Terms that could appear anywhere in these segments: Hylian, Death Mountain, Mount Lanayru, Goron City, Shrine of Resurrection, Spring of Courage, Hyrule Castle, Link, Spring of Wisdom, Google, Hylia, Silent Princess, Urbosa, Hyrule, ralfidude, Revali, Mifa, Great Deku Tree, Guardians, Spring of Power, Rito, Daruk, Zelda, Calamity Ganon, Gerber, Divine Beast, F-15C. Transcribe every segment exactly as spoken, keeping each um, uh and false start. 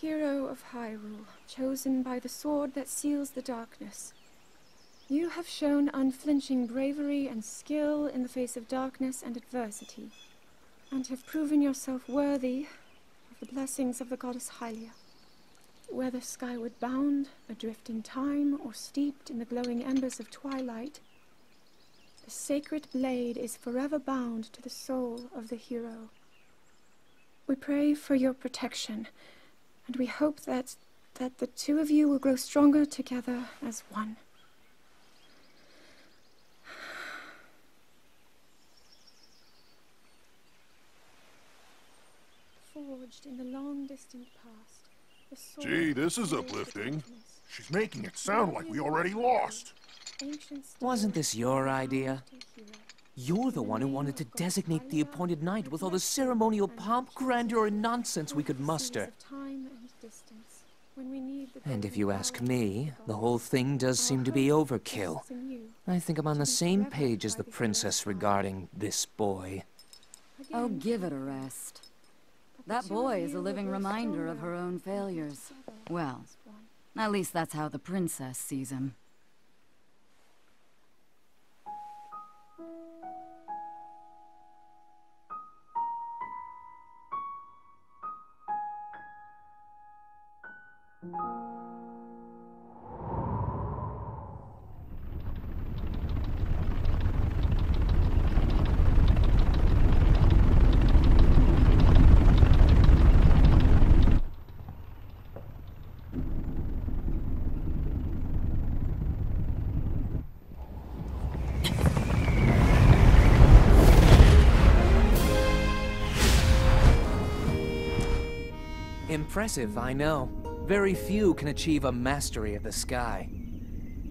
Hero of Hyrule, chosen by the sword that seals the darkness. You have shown unflinching bravery and skill in the face of darkness and adversity, and have proven yourself worthy of the blessings of the goddess Hylia. Whether skyward bound, adrift in time, or steeped in the glowing embers of twilight, the sacred blade is forever bound to the soul of the hero. We pray for your protection, and we hope that, that the two of you will grow stronger together as one. Forged in the long distant past, the sword. Gee, this is uplifting. She's making it sound like we already lost. Wasn't this your idea? You're the one who wanted to designate the appointed knight with all the ceremonial pomp, grandeur, and nonsense we could muster. And if you ask me, the whole thing does seem to be overkill. I think I'm on the same page as the princess regarding this boy. Oh, give it a rest. That boy is a living reminder of her own failures. Well, at least that's how the princess sees him. Impressive, I know. Very few can achieve a mastery of the sky.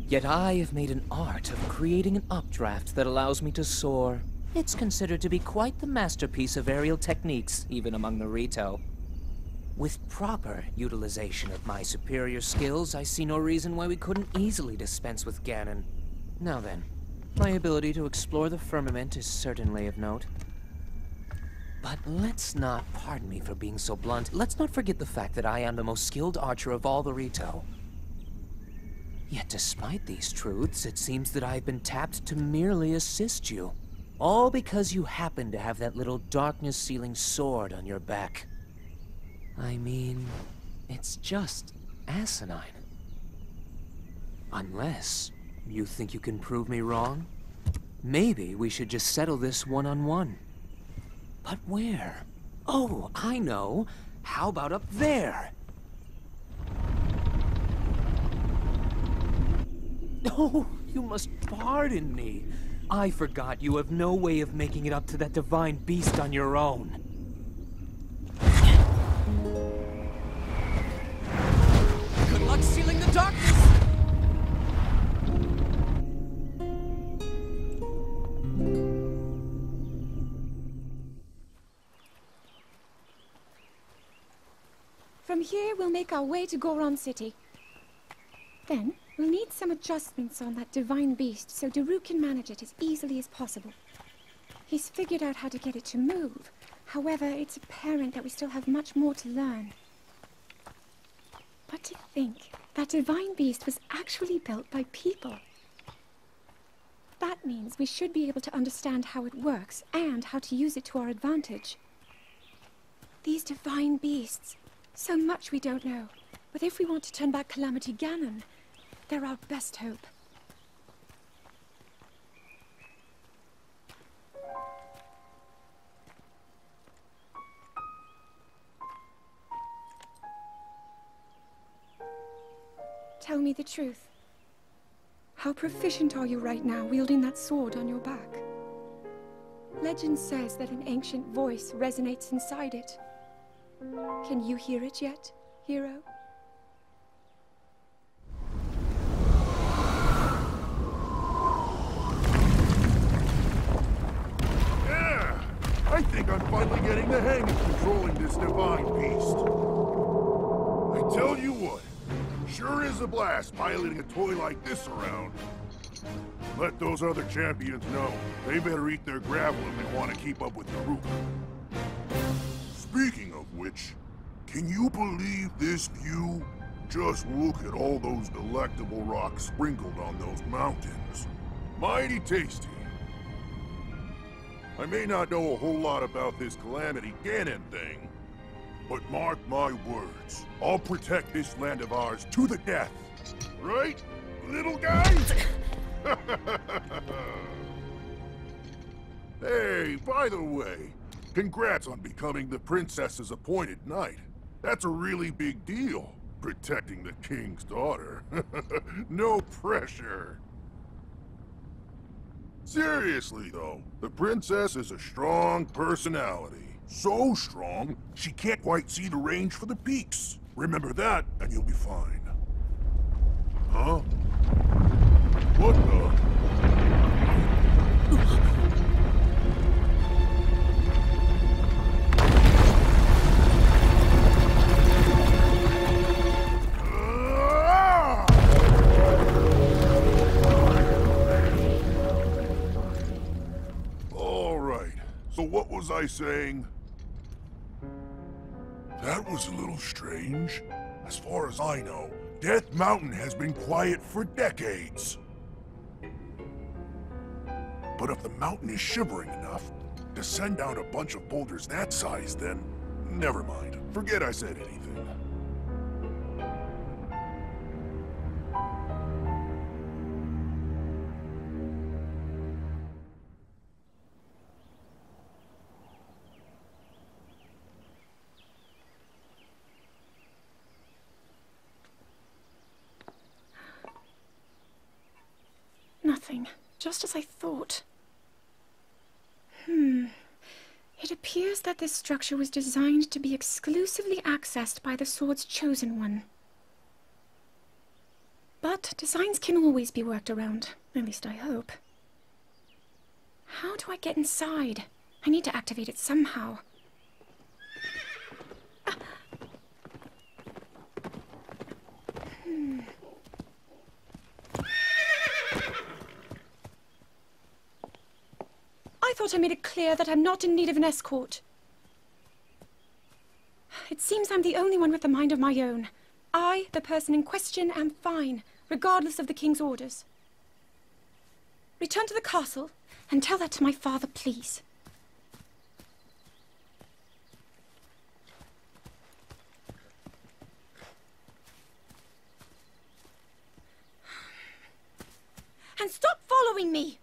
Yet I have made an art of creating an updraft that allows me to soar. It's considered to be quite the masterpiece of aerial techniques, even among the Rito. With proper utilization of my superior skills, I see no reason why we couldn't easily dispense with Ganon. Now then, my ability to explore the firmament is certainly of note. But let's not, pardon me for being so blunt, let's not forget the fact that I am the most skilled archer of all the Rito. Yet despite these truths, it seems that I've been tapped to merely assist you. All because you happen to have that little darkness-sealing sword on your back. I mean, it's just asinine. Unless you think you can prove me wrong? Maybe we should just settle this one-on-one. But where? Oh, I know. How about up there? Oh, you must pardon me. I forgot you have no way of making it up to that divine beast on your own. Good luck sealing the darkness! From here, we'll make our way to Goron City. Then, we'll need some adjustments on that divine beast so Daruk can manage it as easily as possible. He's figured out how to get it to move. However, it's apparent that we still have much more to learn. But to think, that divine beast was actually built by people. That means we should be able to understand how it works and how to use it to our advantage. These divine beasts. So much we don't know, but if we want to turn back Calamity Ganon, they're our best hope. Tell me the truth. How proficient are you right now, wielding that sword on your back? Legend says that an ancient voice resonates inside it. Can you hear it yet, hero? Yeah! I think I'm finally getting the hang of controlling this divine beast. I tell you what, sure is a blast piloting a toy like this around. Let those other champions know. They better eat their gravel if they want to keep up with the route. Speaking of which, Can you believe this view? Just look at all those delectable rocks sprinkled on those mountains. Mighty tasty. I may not know a whole lot about this Calamity Ganon thing, but mark my words, I'll protect this land of ours to the death. Right, little guy? Hey, by the way, congrats on becoming the princess's appointed knight. That's a really big deal, protecting the king's daughter. No pressure. Seriously though, the princess is a strong personality. So strong, she can't quite see the range for the peaks. Remember that, and you'll be fine. Huh? What the? What was I saying? That was a little strange. As far as I know, Death Mountain has been quiet for decades. But if the mountain is shivering enough to send down a bunch of boulders that size, then never mind. Forget I said anything. Just as I thought. Hmm. It appears that this structure was designed to be exclusively accessed by the sword's chosen one. But designs can always be worked around, at least I hope. How do I get inside? I need to activate it somehow. Ah. Hmm. I thought I made it clear that I'm not in need of an escort. It seems I'm the only one with a mind of my own. I, the person in question, am fine, regardless of the king's orders. Return to the castle, and tell that to my father, please. And stop following me!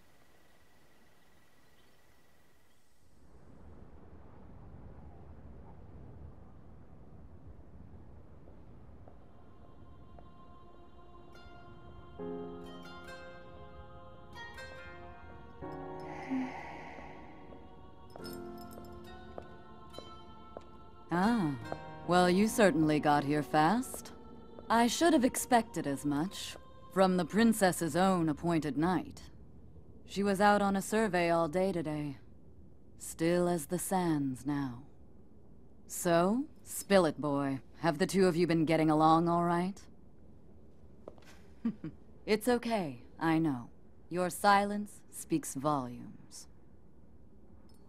Ah, well, you certainly got here fast. I should have expected as much from the princess's own appointed knight. She was out on a survey all day today. Still as the sands now. So, spill it, boy. Have the two of you been getting along all right? It's okay, I know. Your silence speaks volumes.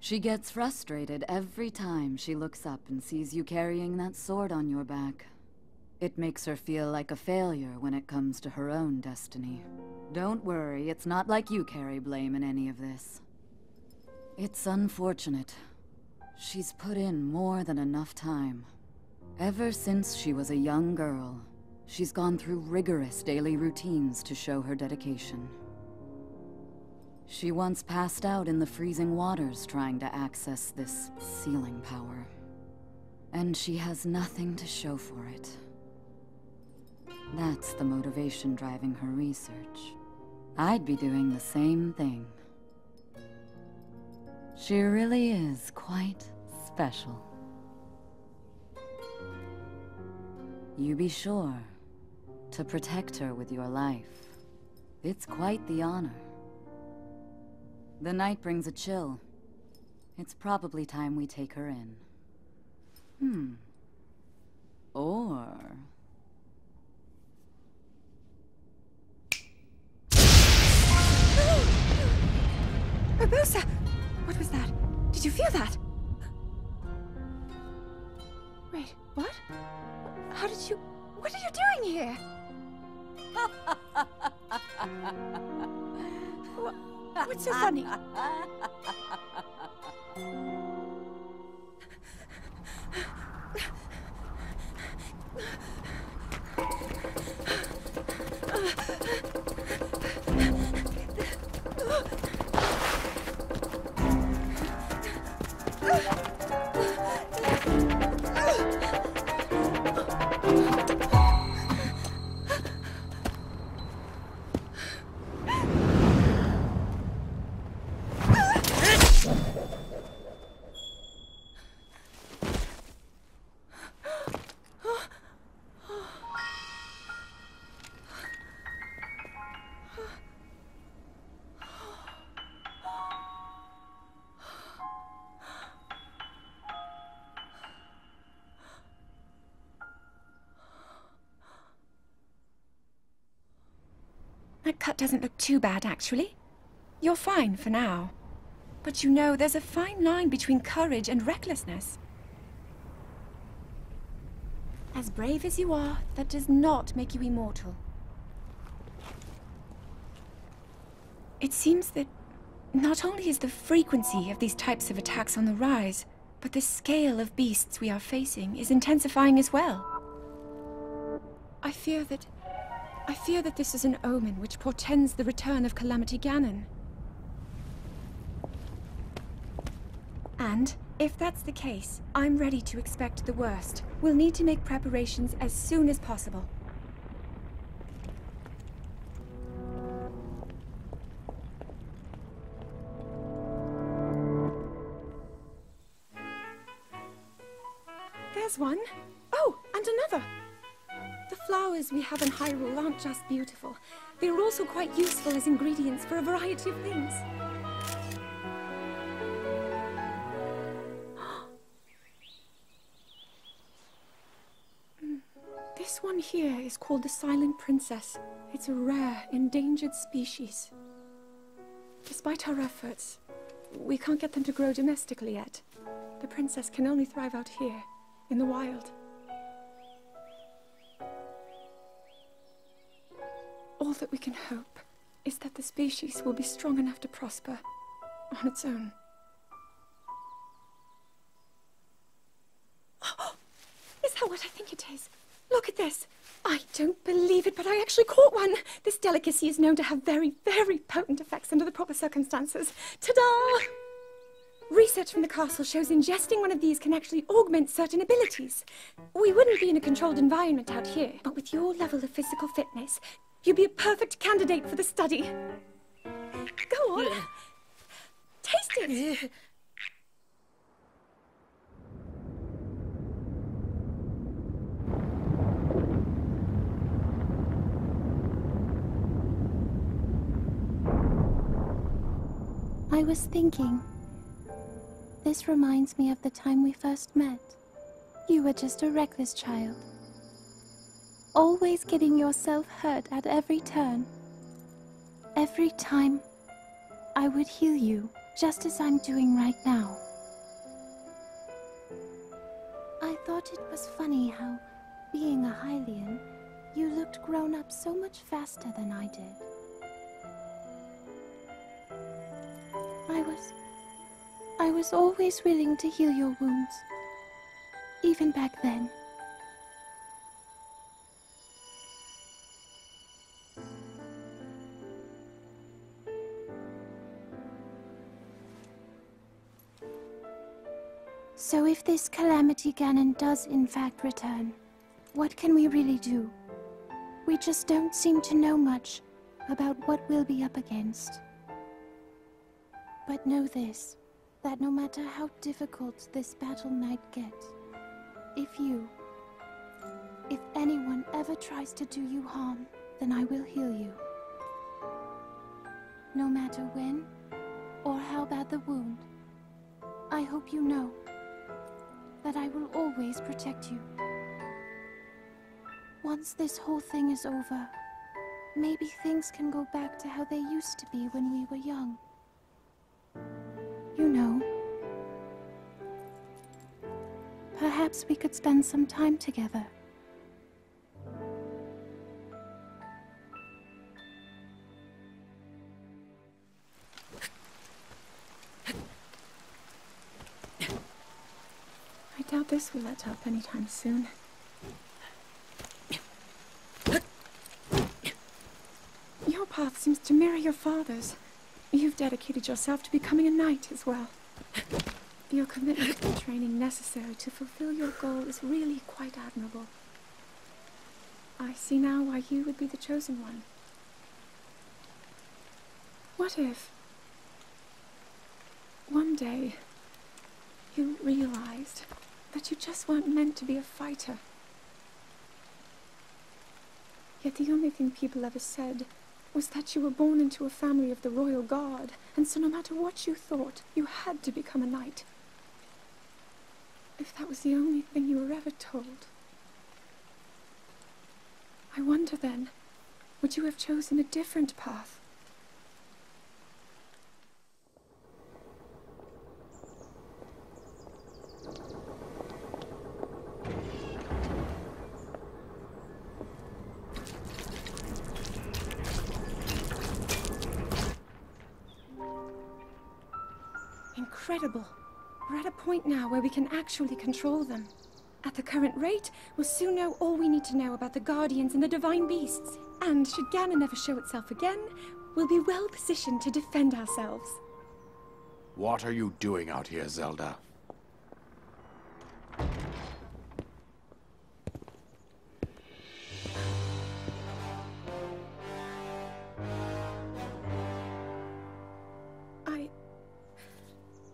She gets frustrated every time she looks up and sees you carrying that sword on your back. It makes her feel like a failure when it comes to her own destiny. Don't worry, it's not like you carry blame in any of this. It's unfortunate. She's put in more than enough time. Ever since she was a young girl, she's gone through rigorous daily routines to show her dedication. She once passed out in the freezing waters trying to access this sealing power. And she has nothing to show for it. That's the motivation driving her research. I'd be doing the same thing. She really is quite special. You be sure to protect her with your life. It's quite the honor. The night brings a chill. It's probably time we take her in. Hmm. Or... Urbosa! What was that? Did you feel that? Wait, what? How did you... What are you doing here? What's so funny? That cut doesn't look too bad, actually. You're fine for now. But you know, there's a fine line between courage and recklessness. As brave as you are, that does not make you immortal. It seems that not only is the frequency of these types of attacks on the rise, but the scale of beasts we are facing is intensifying as well. I fear that... I fear that this is an omen which portends the return of Calamity Ganon. And, if that's the case, I'm ready to expect the worst. We'll need to make preparations as soon as possible. There's one. Oh, and another! The flowers we have in Hyrule aren't just beautiful. They are also quite useful as ingredients for a variety of things. This one here is called the Silent Princess. It's a rare, endangered species. Despite our efforts, we can't get them to grow domestically yet. The princess can only thrive out here, in the wild. All that we can hope is that the species will be strong enough to prosper on its own. Oh, is that what I think it is? Look at this! I don't believe it, but I actually caught one! This delicacy is known to have very, very potent effects under the proper circumstances. Ta-da! Research from the castle shows ingesting one of these can actually augment certain abilities. We wouldn't be in a controlled environment out here, but with your level of physical fitness, you'd be a perfect candidate for the study. Go on. Yeah. Taste it. Yeah. I was thinking, this reminds me of the time we first met. You were just a reckless child. Always getting yourself hurt at every turn. Every time, I would heal you, just as I'm doing right now. I thought it was funny how, being a Hylian, you looked grown up so much faster than I did. I was... I was always willing to heal your wounds, even back then. So if this Calamity Ganon does in fact return, what can we really do? We just don't seem to know much about what we'll be up against. But know this, that no matter how difficult this battle might get, if you, if anyone ever tries to do you harm, then I will heal you. No matter when, or how bad the wound, I hope you know that I will always protect you. Once this whole thing is over, maybe things can go back to how they used to be when we were young. You know, Perhaps we could spend some time together. I doubt this will let up anytime soon. Your path seems to mirror your father's. You've dedicated yourself to becoming a knight as well. Your commitment to the training necessary to fulfill your goal is really quite admirable. I see now why you would be the chosen one. What if one day you realized that you just weren't meant to be a fighter? Yet the only thing people ever said was that you were born into a family of the royal guard, and so no matter what you thought, you had to become a knight. If that was the only thing you were ever told. I wonder then, would you have chosen a different path? Incredible. We're at a point now where we can actually control them. At the current rate, we'll soon know all we need to know about the Guardians and the Divine Beasts. And should Ganon ever show itself again, we'll be well positioned to defend ourselves. What are you doing out here, Zelda?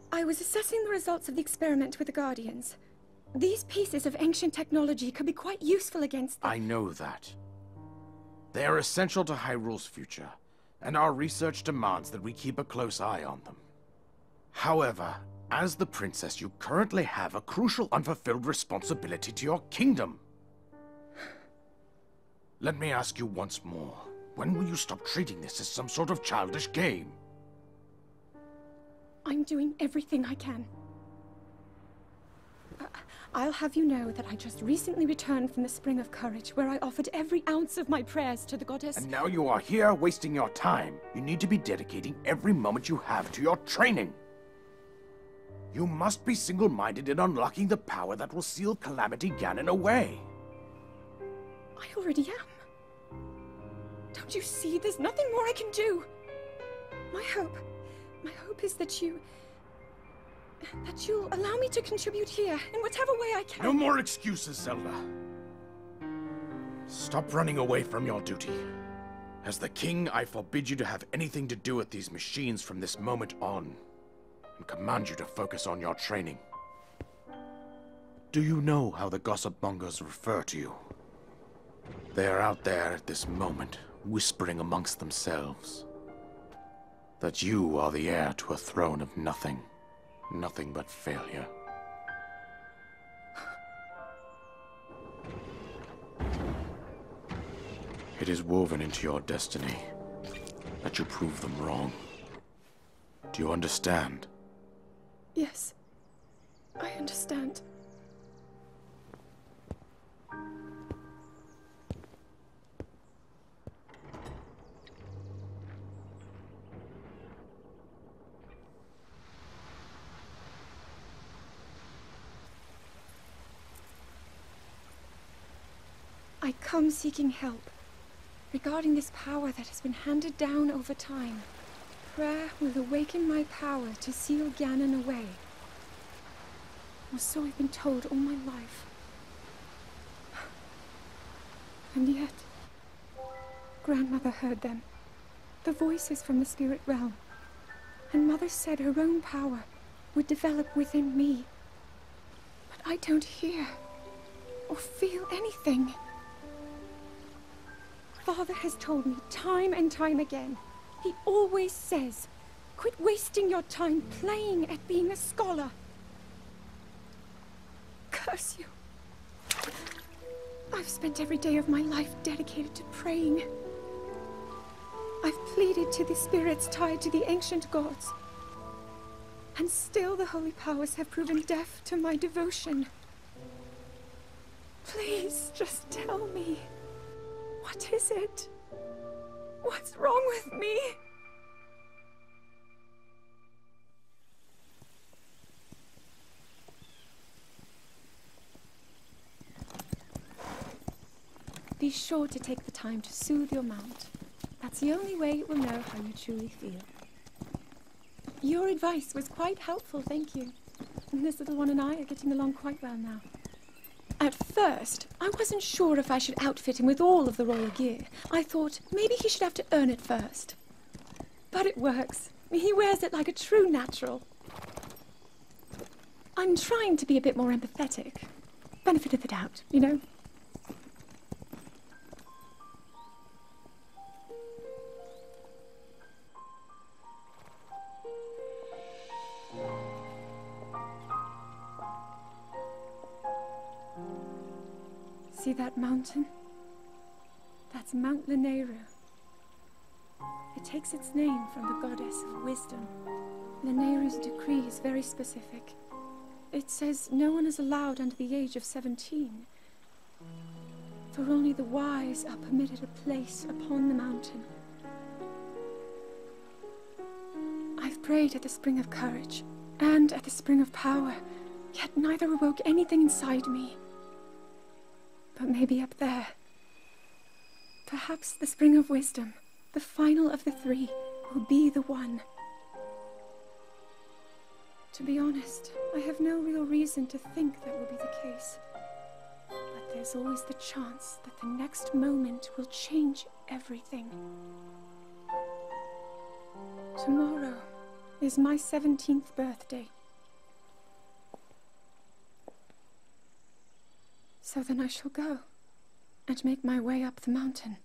I was assessing the results of the experiment with the Guardians. These pieces of ancient technology could be quite useful against them. I know that. They are essential to Hyrule's future, and our research demands that we keep a close eye on them. However, as the princess, you currently have a crucial unfulfilled responsibility to your kingdom. Let me ask you once more, when will you stop treating this as some sort of childish game? I'm doing everything I can. Uh, I'll have you know that I just recently returned from the Spring of Courage, where I offered every ounce of my prayers to the goddess. And now you are here wasting your time. You need to be dedicating every moment you have to your training. You must be single-minded in unlocking the power that will seal Calamity Ganon away. I already am. Don't you see? There's nothing more I can do. My hope... My hope is that you... that you'll allow me to contribute here, in whatever way I can. No more excuses, Zelda. Stop running away from your duty. As the king, I forbid you to have anything to do with these machines from this moment on, and command you to focus on your training. Do you know how the gossip mongers refer to you? They are out there at this moment, whispering amongst themselves that you are the heir to a throne of nothing, nothing but failure. It is woven into your destiny that you prove them wrong. Do you understand? Yes, I understand. I come seeking help regarding this power that has been handed down over time. Prayer will awaken my power to seal Ganon away. Or so I've been told all my life. And yet, Grandmother heard them, the voices from the spirit realm. And Mother said her own power would develop within me. But I don't hear or feel anything. Father has told me time and time again. He always says, quit wasting your time playing at being a scholar. Curse you. I've spent every day of my life dedicated to praying. I've pleaded to the spirits tied to the ancient gods. And still the holy powers have proven deaf to my devotion. Please, just tell me. What is it? What's wrong with me? Be sure to take the time to soothe your mount. That's the only way it will know how you truly feel. Your advice was quite helpful, thank you. And this little one and I are getting along quite well now. At first, I wasn't sure if I should outfit him with all of the royal gear. I thought maybe he should have to earn it first. But it works. He wears it like a true natural. I'm trying to be a bit more empathetic. Benefit of the doubt, you know? See that mountain? That's Mount Lanayru. It takes its name from the goddess of wisdom. Lanayru's decree is very specific. It says no one is allowed under the age of seventeen, for only the wise are permitted a place upon the mountain. I've prayed at the Spring of Courage and at the Spring of Power, yet neither awoke anything inside me. But maybe up there. Perhaps the Spring of Wisdom, the final of the three, will be the one. To be honest, I have no real reason to think that will be the case. But there's always the chance that the next moment will change everything. Tomorrow is my seventeenth birthday. So then I shall go, and make my way up the mountain.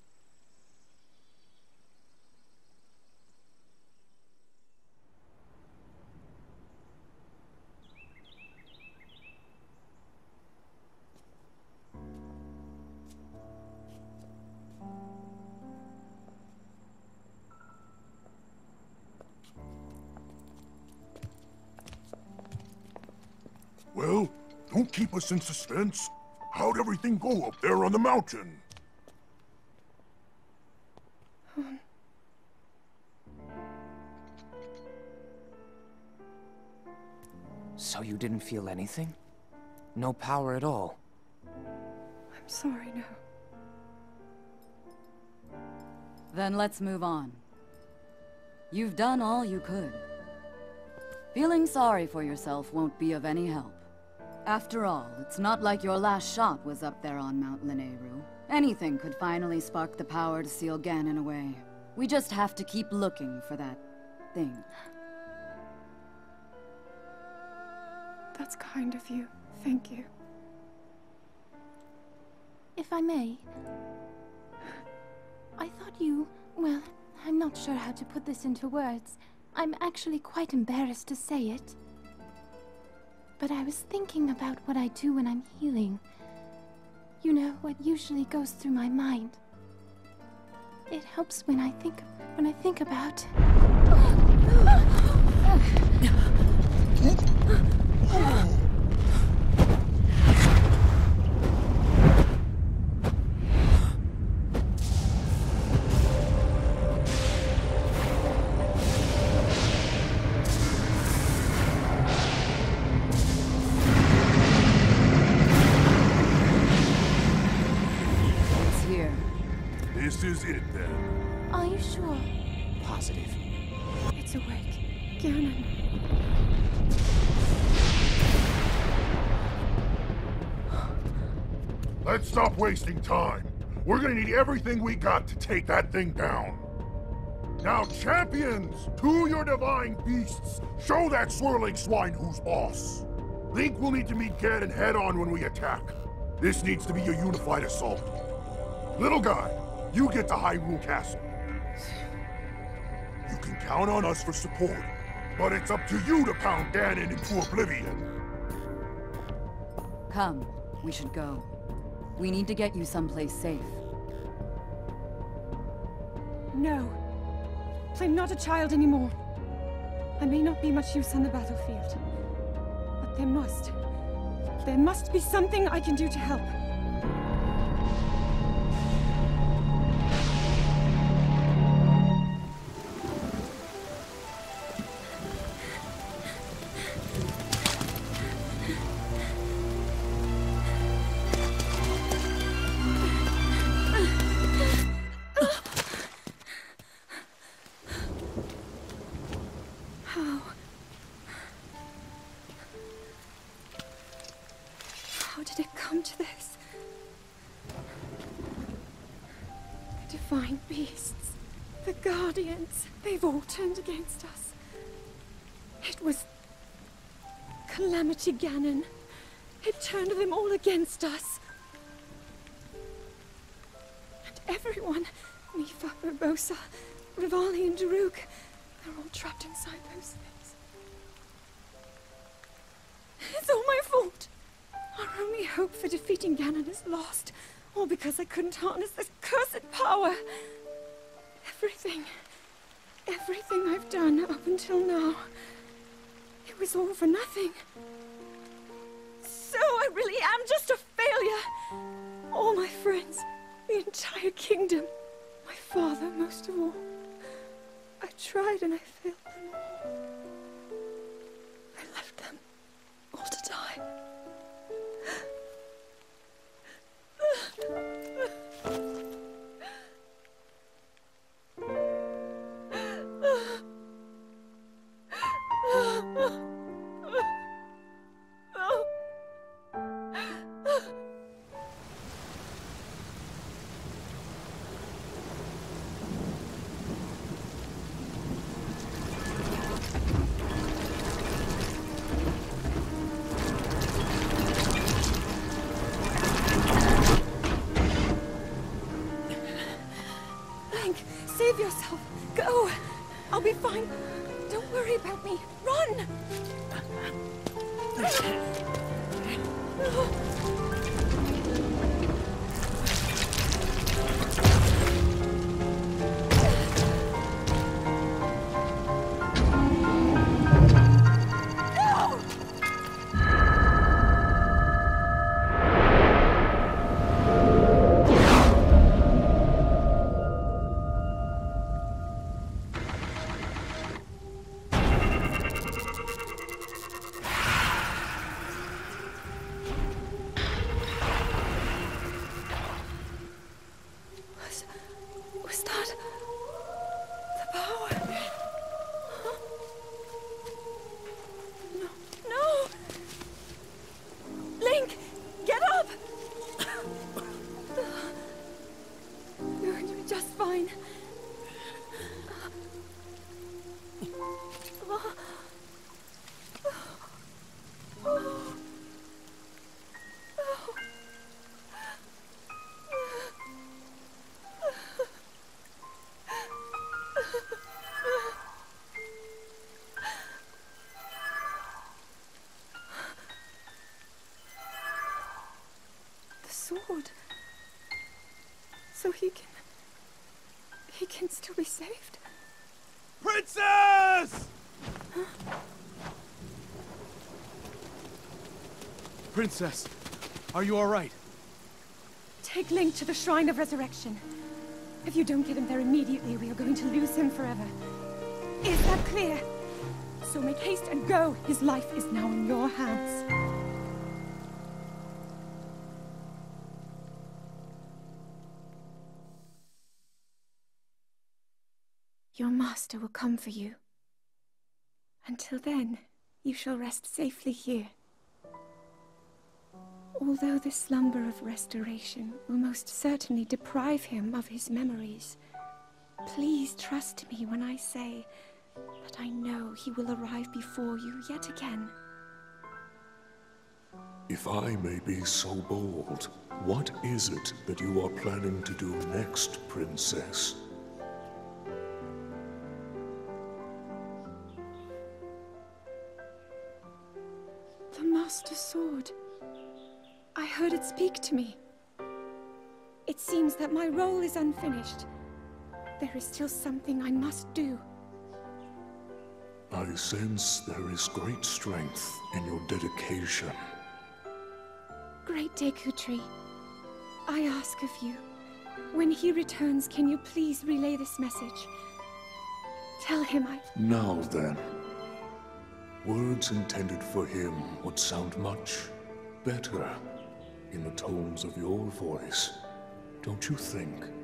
Well, don't keep us in suspense. How'd everything go up there on the mountain? Um. So you didn't feel anything? No power at all? I'm sorry, no. Then let's move on. You've done all you could. Feeling sorry for yourself won't be of any help. After all, it's not like your last shot was up there on Mount Lanayru. Anything could finally spark the power to seal Ganon away. We just have to keep looking for that thing. That's kind of you. Thank you. If I may... I thought you... Well, I'm not sure how to put this into words. I'm actually quite embarrassed to say it. But I was thinking about what I do when I'm healing. You know, what usually goes through my mind. It helps when I think, when I think about... Is it then? Are you sure? Positive. It's awake. Ganon. Let's stop wasting time. We're gonna need everything we got to take that thing down. Now, champions, to your divine beasts, show that swirling swine who's boss. Link will need to meet Ganon head-on when we attack. This needs to be a unified assault. Little guy, you get to Hyrule Castle. You can count on us for support, but it's up to you to pound Ganon into oblivion. Come, we should go. We need to get you someplace safe. No. I'm not a child anymore. I may not be much use on the battlefield, but there must... There must be something I can do to help. How did it come to this? The Divine Beasts, the Guardians, they've all turned against us. It was Calamity Ganon. It turned them all against us. And everyone, Mifa, Urbosa, Revali and Daruk, they're all trapped inside those things. It's all my fault. Our only hope for defeating Ganon is lost, all because I couldn't harness this cursed power. Everything, everything I've done up until now, it was all for nothing. So I really am just a failure. All my friends, the entire kingdom, my father most of all. I tried and I failed them all. I left them all to die. So he can... he can still be saved? Princess! Huh? Princess, are you all right? Take Link to the Shrine of Resurrection. If you don't get him there immediately, we are going to lose him forever. Is that clear? So make haste and go. His life is now in your hands. Your master will come for you. Until then, you shall rest safely here. Although this slumber of restoration will most certainly deprive him of his memories, please trust me when I say that I know he will arrive before you yet again. If I may be so bold, what is it that you are planning to do next, Princess? Sword. I heard it speak to me. It seems that my role is unfinished. There is still something I must do. I sense there is great strength in your dedication. Great Deku Tree, I ask of you, when he returns, can you please relay this message? Tell him I... Now then. Words intended for him would sound much better in the tones of your voice, don't you think?